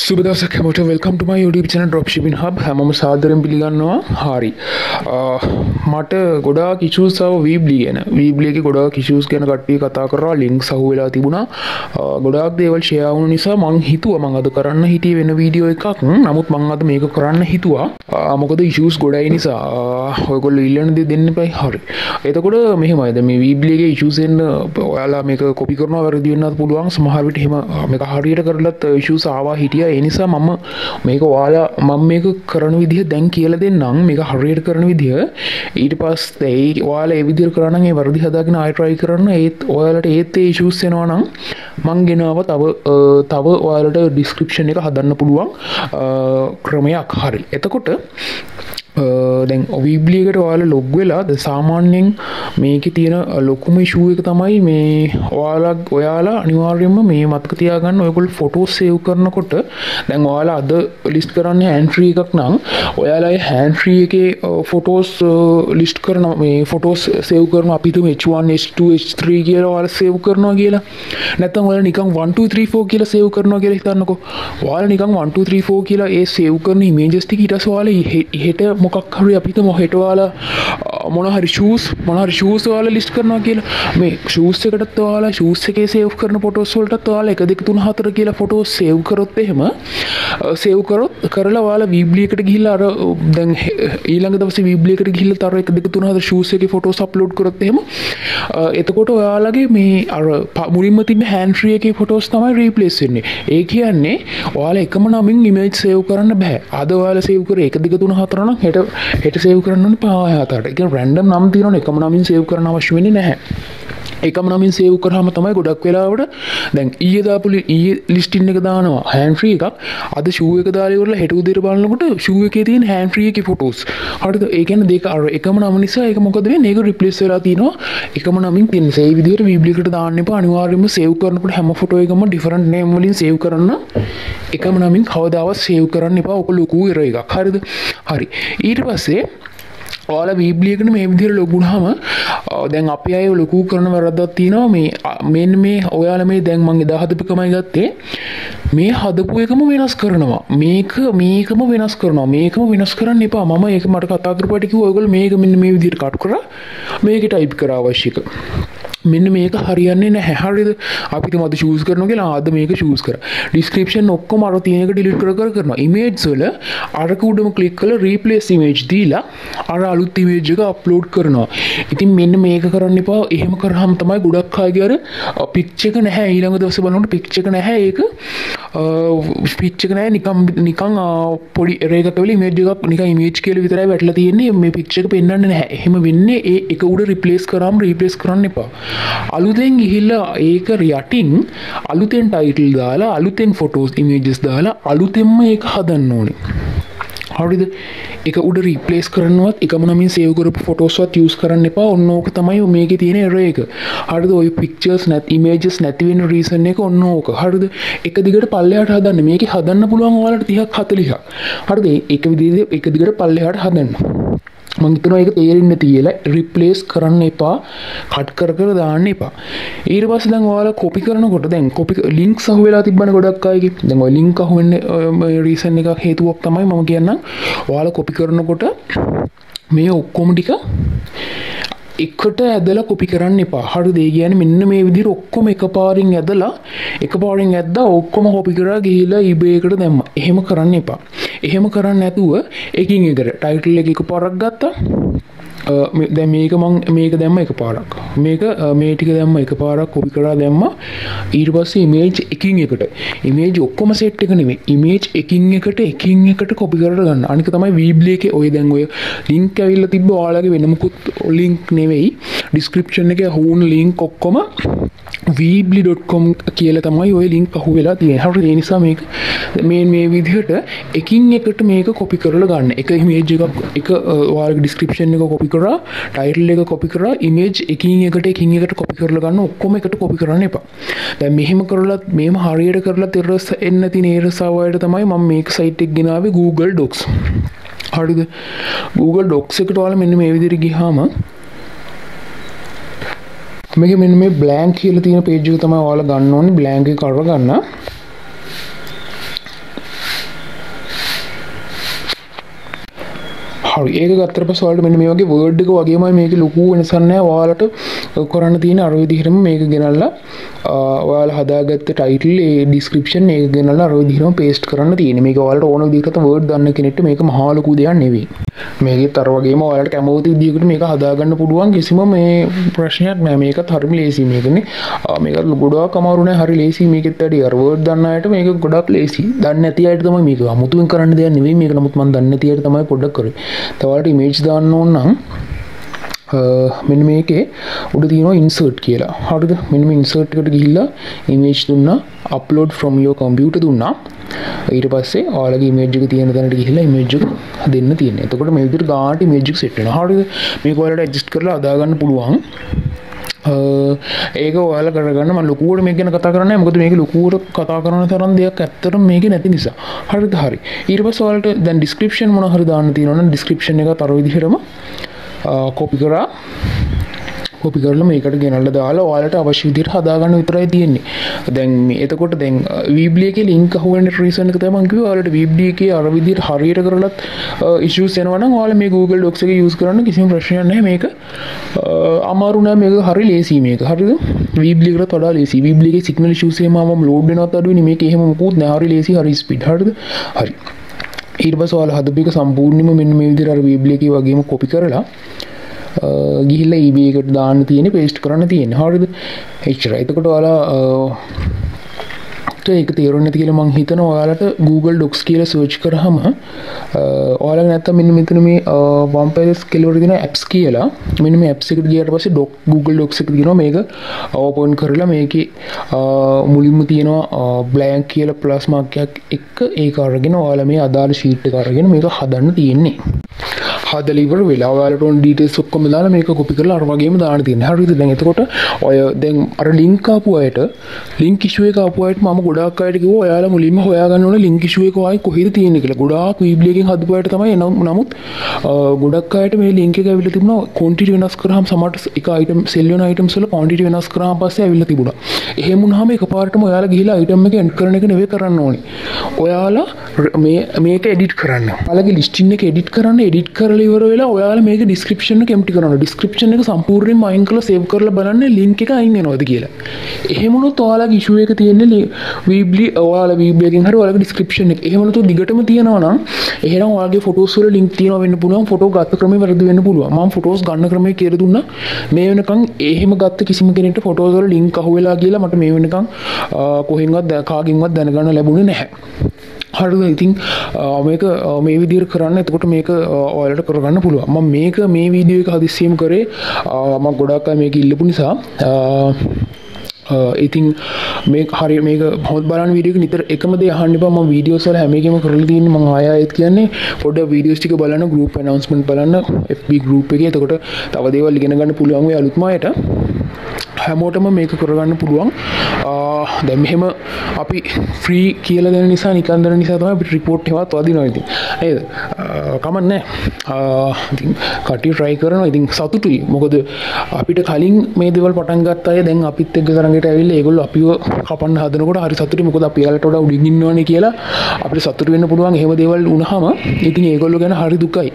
සුබදා සැකබට welcome to my YouTube channel Dropshipping Hub. හැමෝම සාදරයෙන් පිළිගන්නවා. හරි. මට ගොඩාක් issues ආව Weebly ගැන. Weebly එකේ ගොඩාක් issues ගැන කට්ටිය කතා කරා, links අහු වෙලා තිබුණා. ගොඩාක් දේවල් share වුණ නිසා මං හිතුවා මං අද කරන්න හිටියේ වෙන වීඩියෝ එකක්. නමුත් මං අද මේක කරන්න හිතුවා. මොකද issues ගොඩයි නිසා ඔයගොල්ලෝ ඉල්ලන දේ දෙන්න එපයි. හරි. එතකොට මෙහෙමයි. දැන් මේ Weebly එකේ issues එන්න ඔයාලා මේක copy කරනවා වැරදි වෙන්නත් පුළුවන්. සමහර විට එහෙම මේක හරියට කරලත් issues ආවා හිටියා. නිසා මම මේක ඔයාලා මම මේක කරන විදිහ දැන් කියලා දෙන්නම් මේක හරියට කරන විදිහ ඊට පස්සේ ඔයාලා ඒ විදිහට කරා නම් ඒ වර්ධි හදාගෙන ආය try කරන්න ඒත් ඔයාලට ඒත් ඒ issues එනවා නම් මං ගෙනාව තව ඔයාලට description එක හදන්න පුළුවන් ක්‍රමයක් හරි එතකොට then Weebly එකට ඔයාලා log වෙලා ද සාමාන්‍යයෙන් මේකේ තියෙන ලොකුම issue එක තමයි මේ ඔයාලා අනිවාර්යයෙන්ම මේ මතක තියාගන්න ඔයගොල්ලෝ photo save කරනකොට දැන් ඔයාලා අද list කරන්නේ entry එකක් නම් ඔයාලා ඒ entry එකේ photos list කරන මේ photos save කරන අපි තුමු h1 h2 h3 කියලා ඔයාලා save කරනවා කියලා නැත්නම් ඔයාලා නිකන් 1 2 3 4 කියලා save කරනවා කියලා හිතන්නකෝ ඔයාලා නිකන් 1 2 3 4 කියලා ඒ save කරන images ටික ඊට පස්සේ ඔයාලා එහෙට මොකක් හරි අපිට මොහෙට ඔයාලා මොන හරි shoes ඔයාලා list කරනවා කියලා මේ shoes එකටත් ඔයාලා shoes එකේ save කරන photos වලටත් ඔයාලා 1 2 3 4 කියලා photos save කරොත් එහෙම save කරොත් කරලා ඔයාලා Weebly එකට ගිහිල්ලා අර දැන් ඊළඟ දවසේ Weebly එකට ගිහිල්ලා තර 1 2 3 4 shoes එකේ photos upload කරොත් එහෙම එතකොට ඔයාලගේ මේ අර මුලින්ම තිබ්බ handfree එකේ photos තමයි replace වෙන්නේ ඒ කියන්නේ ඔයාලා එකම නමින් image save කරන්න බෑ අද ඔයාලා save කරේ 1 2 3 4 නම් හෙට save කරන්න ඕනේ 5 4ට random නම් තියෙනවනේ එකම නමින් save කරන්න අවශ්‍ය වෙන්නේ නැහැ. එකම නමින් save කරාම තමයි ගොඩක් වෙලාවට දැන් ඊයේ listing එක දානවා hand free එකක්. අද shoe එක දාලා ඉවරලා හෙට උදේට බලනකොට shoe එකේ තියෙන hand free එකේ photos. හරිද? ඒ කියන්නේ දෙක අර එකම නම නිසා ඒක මොකද වෙන්නේ? ඒක replace වෙලා තිනවා. එකම නමින් තියෙන save විදිහට Weebly එකට දාන්න එපා. අනිවාර්යයෙන්ම save කරනකොට හැම photo එකම different name වලින් save කරන්න. එකම නමින් කවදාවත් save කරන්න එපා. ඔක ලොකු error එකක්. හරිද? හරි. ඊට පස්සේ ඔයාලා Weebly එකට මේ විදිහට log වුණාම දැන් අපි අය ලොකු කරන වැරද්දක් තියෙනවා මේ මෙන්න මේ ඔයාලා මේ දැන් මම 17 කමයි ගත්තේ මේ හදපු එකම වෙනස් කරනවා මේකම වෙනස් කරන්න එපා මම ඒක මට කතා කරපුවාට කිව්වා ඔයගොල්ලෝ මේක මෙන්න මේ විදිහට කට් කරා මේක ටයිප් කරා අවශ්‍යක මෙන්න මේක හරියන්නේ නැහැ හරියද අපි තමද choose කරනවා කියලා ආද මේක choose කරා description ඔක්කොම අර තියෙන එක delete කර කර කරනවා image වල අරක උඩම click කරලා replace image දීලා අර අලුත් image එක upload කරනවා. ඉතින් මෙන්න මේක කරන්න එපා. එහෙම කරාම තමයි ගොඩක් අයගේ අර pitch එක නැහැ. ඊළඟ දවසේ බලනකොට pitch එක නැහැ. ඒක pitch එක නැහැ. නිකන් පොඩි error එකක් වෙලා image එකක් නිකන් image කියලා විතරයි වැටලා තියෙන්නේ. මේ pitch එක පෙන්වන්නේ නැහැ. එහෙම වෙන්නේ ඒ එක උඩ replace කරන්න එපා. අලුතෙන් ගිහිල්ලා ඒක යටින් අලුතෙන් title දාලා අලුතෙන් photos images දාලා අලුතෙන්ම ඒක හදන්න ඕනේ. හරිද එක උඩ රීප්ලේස් කරනවත් එකම නමින් සේව් කරපු ෆොටෝස්වත් යූස් කරන්න එපා ඔන්න ඕක තමයි මේකේ තියෙන error එක හරිද ඔය pictures නැති images නැති වෙන reason එක ඔන්න ඕක හරිද එක දිගට පල්ලෙහාට හදන්න මේකේ හදන්න පුළුවන් ඔයාලට 30ක් 40ක් හරිද ඒක විදිහට එක දිගට පල්ලෙහාට හදන්න මම හිතනවා ඒක තේරෙන්න තියලා රිප්ලේස් කරන්න එපා කට් කර කර දාන්න එපා ඊට පස්සේ දැන් ඔයාලා copy කරනකොට දැන් copy links අහු වෙලා තිබ්බනේ ගොඩක් අයගේ දැන් ඔය link අහු වෙන්නේ reason එකක් හේතුවක් තමයි මම කියන්නම් ඔයාලා copy කරනකොට මේ ඔක්කොම ටික එකට ඇදලා copy කරන්න එපා. හරිද? ඒ කියන්නේ මෙන්න මේ විදිහට ඔක්කොම එකපාරින් ඇදලා ඔක්කොම copy කරලා ගිහිලා eBay එකට දැම්මා. එහෙම කරන්න එපා. එහෙම කරන්නේ නැතුව එකකින් එකට title එක එකපාරක් ගත්තා. දැන් මේක දැම්මා එකපාරක්. මේ ටික දැම්මා එකපාරක් copy කරලා දැම්මා. ඊට පස්සේ image එකකින් එකට. image ඔක්කොම set එක නෙමෙයි. image එකකින් එකට copy කරලා ගන්න. අනික තමයි Weebly එකේ ඔය දැන් ඔය link ඇවිල්ලා තිබ්බ ඔයාලගේ වෙන මොකුත් link නෙවෙයි. description එකේ හොුන් link ඔක්කොම weebly.com කියලා තමයි ඔය link අහු වෙලා තියෙන්නේ. හරිද? ඒ නිසා මේක මේ විදිහට එකකින් එකට මේක copy කරලා ගන්න. එක image එකක් එක ඔයාලගේ description එක copy කරා, title එක copy කරා, image එකකින් එකට copy කරලා ගන්න. ඔක්කොම එකට copy කරන්න එපා. දැන් මෙහෙම කරලත් මේම හරියට කරලත් errors එන්න තියෙන errors ආවට තමයි මම මේක site එක ගෙනාවේ Google Docs. හරිද? Google Docs එකට ඔයාලා මෙන්න මේ විදිහට ගියාම මේක මෙන්න මේ blank කියලා තියෙන page එක තමයි ඔයාලා ගන්න ඕනේ blank එක කරව ගන්න. හරි ඒක ගත්තට පස්සේ ඔයාලට මෙන්න මේ වගේ Word එක වගේමයි මේකේ ලොකු වෙනසක් නැහැ ඔයාලට කරන්න තියෙන අර විදිහටම මේක ගෙනල්ලා ඔයාලා හදාගත්ත title ඒ description එක ගෙනල්ලා අර විදිහටම paste කරන්න තියෙන්නේ මේක ඔයාලට ඕන විදිහකට Word දන්න කෙනෙක්ට මේක මහා ලොකු දෙයක් නෙවෙයි මේකෙත් අර වගේම ඔයාලට කැමති විදිහකට මේක හදාගන්න පුළුවන් කිසිම මේ ප්‍රශ්නයක් නැහැ මේකත් හරිම ලේසි මේකනේ මේකට ගොඩාක් අමාරු නැහැ හරි ලේසි මේකෙත් වැඩි අර Word දන්න අයට මේක ගොඩක් ලේසි දන්නේ නැති අයට තමයි මේක අමුතුවෙන් කරන්න දෙයක් නෙවෙයි මේක නමුත් මම දන්නේ නැති අයට තමයි පොඩ්ඩක් කරේ තවලට image දාන්න ඕන නම් මෙන්න මේකේ උඩ තියෙනවා insert කියලා. හරිද? මෙන්න මේ insert එකට ගිහිල්ලා image දුන්නා upload from your computer දුන්නා. ඊට පස්සේ ඔයාලගේ image එක තියෙන තැනට ගිහිල්ලා image එක දෙන්න තියෙනවා. එතකොට මේ විදිහට ගානට image එක set වෙනවා. හරිද? මේක ඔයාලට adjust කරලා අදා ගන්න පුළුවන්. ඒක ඔයාලා කරගන්න මම ලොකුවට මේක ගැන කතා කරන්නේ නැහැ. මොකද මේක ලොකුවට කතා කරන තරම් දෙයක් ඇත්තටම මේකේ නැති නිසා. හරිද? හරි. ඊට පස්සේ ඔයාලට දැන් description මොනවා හරි දාන්න තියෙනවා නම් description එකත් අර විදිහටම copy කරලා මේකට ගෙනල්ලා දාලා ඔයාලට අවශ්‍ය විදිහට හදා ගන්න විතරයි තියෙන්නේ. දැන් මේ එතකොට දැන් Weebly එකේ link අහුවෙන reason එක තමයි මම කිව්වේ ඔයාලට Weebly එකේ අර විදිහට හරියට කරලත් issues එනවා නම් ඔයාලා මේ Google Docs එක use කරන්න කිසිම ප්‍රශ්නයක් නැහැ මේක. අමාරු නෑ මේක හරි ලේසි මේක. හරිද? Weebly එකටත් වඩා ලේසි. Weebly එකේ signal issues එහෙම ආවම load වෙනවත් අඩුයිනේ මේක එහෙම මොකුත් නෑ හරි ලේසි හරි speed. හරිද? හරි. ඊට පස්සේ ඔයාලා හදපු එක සම්පූර්ණයෙන්ම මෙන්න මේ විදිහට අර Weebly එකේ වගේම copy කරලා ගිහිල්ලා EB එකට දාන්න තියෙන්නේ paste කරන්න තියෙන්නේ. හරිද? එච්චරයි. එතකොට ඔයාලා ඒක තේරුම් නැති කියලා මම හිතනවා ඔයාලට Google Docs කියලා search කරාම ඔයාලා නැත්තම් මෙන්න මෙතන මේ one page කෙලවර දෙන apps කියලා මෙන්න මේ apps එකට ගියාට පස්සේ Google Docs එක දිනවා මේක open කරලා මේකේ මුලින්ම තියෙනවා blank කියලා plus mark එකක් එක්ක ඒක අරගෙන ඔයාලා මේ අදාළ sheet එක අරගෙන මේක හදන්න තියෙන්නේ. හදලා ඉවර වෙලා ඔයාලට ඕන details ඔක්කොම දාලා මේක copy කරලා අර වගේම දාන්න තියෙනවා. හරිද? දැන් එතකොට ඔය දැන් අර link ආපු අයට link issue එක ආපු අයට මම ගොඩාක් අයට කිව්වා ඔයාලා මුලින්ම හොයාගන්න ඕන link issue එක ඔයයි කොහෙද තියෙන්නේ කියලා. ගොඩාක් Weebly එකෙන් හදපු අයට තමයි නමුත් ගොඩක් අයට මේ link එක ඇවිල්ලා තිබුණා quantity වෙනස් කරාම සමහරට එක item sell වෙන items වල quantity වෙනස් කරාම පස්සේ ඇවිල්ලා තිබුණා. එහෙම වුණාම එකපාරටම ඔයාලා ගිහිලා item එක end කරන එක නෙවෙයි කරන්න ඕනේ. ඔයාලා මේක edit කරන්න. ඔයාලගේ listing එක edit කරන්න edit කරලා ඉවර වෙලා ඔයාලා මේක description එක empty කරනවා description එක සම්පූර්ණයෙන්ම අයින් කරලා save කරලා බලන්න link එක අයින් වෙනවද කියලා. එහෙම වුණොත් ඔයාලගේ issue එක තියෙන්නේ Weebly ඔයාලා Weebly එකෙන් හරි ඔයාලගේ description එක. එහෙම නැතු දිගටම තියනවා නම් එහෙනම් ඔයාලගේ photos වල link තියනවා වෙන්න පුළුවන්. photo ගත්ත ක්‍රමය වැරදි වෙන්න පුළුවන්. මම photos ගන්න ක්‍රමය කියලා දුන්නා. මේ වෙනකන් එහෙම ගත්ත කිසිම කෙනෙක්ට photos වල link අහුවෙලා කියලා මට මේ වෙනකන් කොහෙන්වත් කාගෙන්වත් දැනගන්න ලැබුණේ නැහැ. හරිද? ඉතින් මේක මේ විදිහට කරන්න. එතකොට මේක ඔයාලට කරගන්න පුළුවන්. මම මේක මේ වීඩියෝ එක හදිස්සියෙම කරේ. මම ගොඩක් අය මේක ඉල්ලපු නිසා ඉතින් මේ හරිය මේක හොත් බලන්න වීඩියෝ එක නිතර එකම දේ අහන්න එපා. මම වීඩියෝස් වල හැම එකම කරලා තියෙන්නේ. මම ආයෙත් කියන්නේ පොඩ්ඩක් වීඩියෝස් ටික බලන්න, group announcement බලන්න, FB group එකේ. එතකොට තව දේවල් ඉගෙන ගන්න පුළුවන් ඔය අලුත්ම අයට. හැමෝටම මේක කරගන්න පුළුවන්. දැන් මෙහෙම අපි ෆ්‍රී කියලා දෙන නිසා නිකන් දෙන නිසා තමයි අපිට report එකවත් වදිනවා ඉතින්. නේද? කමක් නැහැ. ඉතින් කටි try කරනවා. ඉතින් සතුටුයි. මොකද අපිට කලින් මේ දේවල් පටන් ගත්ත අය දැන් අපිත් එක්ක තරඟයට ඇවිල්ලා ඒගොල්ලෝ අපිව කපන්න හදනකොට හරි සතුටුයි. මොකද අපි යාලට වඩා උඩින් ඉන්නවනේ කියලා අපිට සතුටු වෙන්න පුළුවන්. එහෙම දේවල් වුණාම ඉතින් ඒගොල්ලෝ ගැන හරි දුකයි.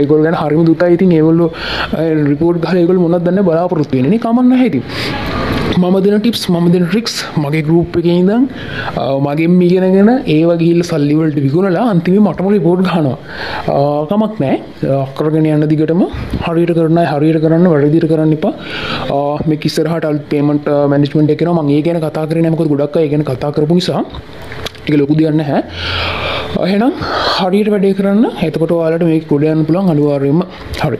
ඒගොල්ලෝ ගැන හරිම දුකයි. ඉතින් ඒගොල්ලෝ report ගහලා ඒගොල්ලෝ මොනවද දන්නේ බලාපොරොත්තු වෙන්නේ නේ. කමක් නැහැ ඉතින්. මම දෙන ටිප්ස් මම දෙන ට්‍රික්ස් මගේ ගෲප් එකේ ඉඳන් මගෙන් ඉගෙනගෙන ඒව ගිහිල්ලා සල්ලි වලට විකුණලා අන්තිමේ මටම රිපෝට් ගන්නවා. කමක් නැහැ. කරගෙන යන දිගටම හරියට කරන අය හරියට කරන්න, වැරදියට කරන්න එපා. මේක ඉස්සරහට අලුත් පේමන්ට් මැනේජ්මන්ට් එක කරනවා. මම ඒ ගැන කතා කරේ නැහැ. මොකද ගොඩක් අය ඒ ගැන කතා කරපු නිසා ඒක ලොකු දෙයක් නැහැ. එහෙනම් හරියට වැඩේ කරන්න. එතකොට ඔයාලට මේක ගොඩ යන්න පුළුවන් අනිවාර්යයෙන්ම. හරි.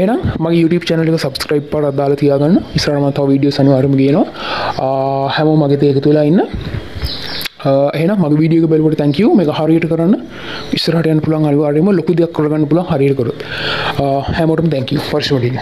එහෙනම් මගේ YouTube channel එක subscribe කරලා දාලා තියාගන්න. ඉස්සරහ මම තව videos අනිවාර්යයෙන්ම ගේනවා. හැමෝම මගේ තේක තුලා ඉන්න. එහෙනම් මගේ වීඩියෝ එක බලුවට thank you. මේක හරියට කරන්න. ඉස්සරහට යන්න පුළුවන් අනිවාර්යයෙන්ම ලොකු දෙයක් කරගන්න පුළුවන් හරියට කරොත්. හැමෝටම thank you. පරිස්සමෙන් ඉන්න.